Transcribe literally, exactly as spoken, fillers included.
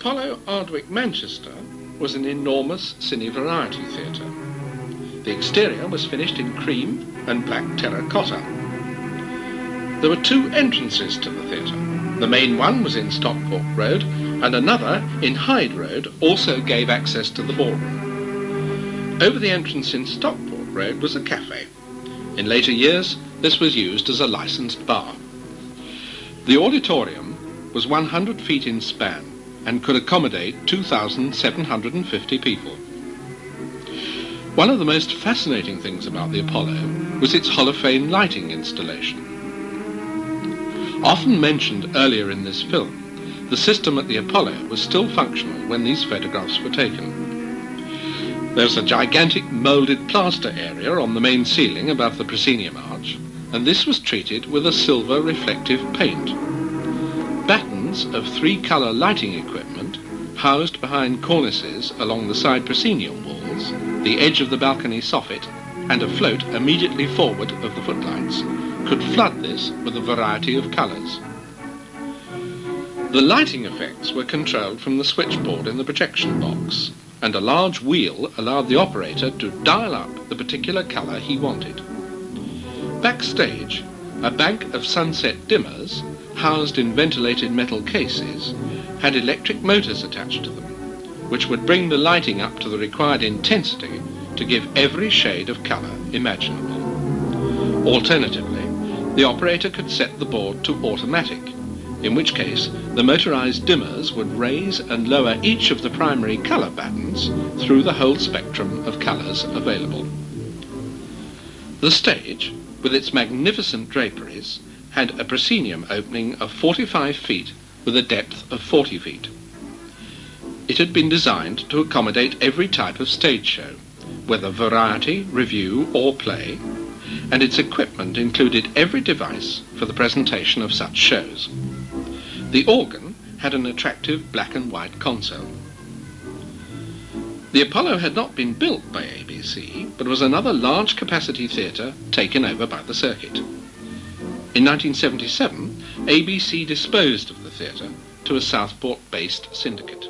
Apollo Ardwick Manchester was an enormous cine variety theatre. The exterior was finished in cream and black terracotta. There were two entrances to the theatre. The main one was in Stockport Road and another in Hyde Road also gave access to the ballroom. Over the entrance in Stockport Road was a cafe. In later years, this was used as a licensed bar. The auditorium was one hundred feet in span and could accommodate two thousand seven hundred fifty people. One of the most fascinating things about the Apollo was its Holophane lighting installation. Often mentioned earlier in this film, the system at the Apollo was still functional when these photographs were taken. There's a gigantic moulded plaster area on the main ceiling above the proscenium arch, and this was treated with a silver reflective paint. Battens of three-colour lighting equipment housed behind cornices along the side proscenium walls, the edge of the balcony soffit and a float immediately forward of the footlights could flood this with a variety of colours. The lighting effects were controlled from the switchboard in the projection box, and a large wheel allowed the operator to dial up the particular colour he wanted. Backstage, a bank of sunset dimmers housed in ventilated metal cases had electric motors attached to them, which would bring the lighting up to the required intensity to give every shade of colour imaginable. Alternatively, the operator could set the board to automatic, in which case the motorised dimmers would raise and lower each of the primary colour battens through the whole spectrum of colours available. The stage, with its magnificent draperies, had a proscenium opening of forty-five feet with a depth of forty feet. It had been designed to accommodate every type of stage show, whether variety, review or play, and its equipment included every device for the presentation of such shows. The organ had an attractive black and white console. The Apollo had not been built by A B C, but was another large capacity theatre taken over by the circuit. In nineteen seventy-seven, A B C disposed of the theatre to a Southport-based syndicate.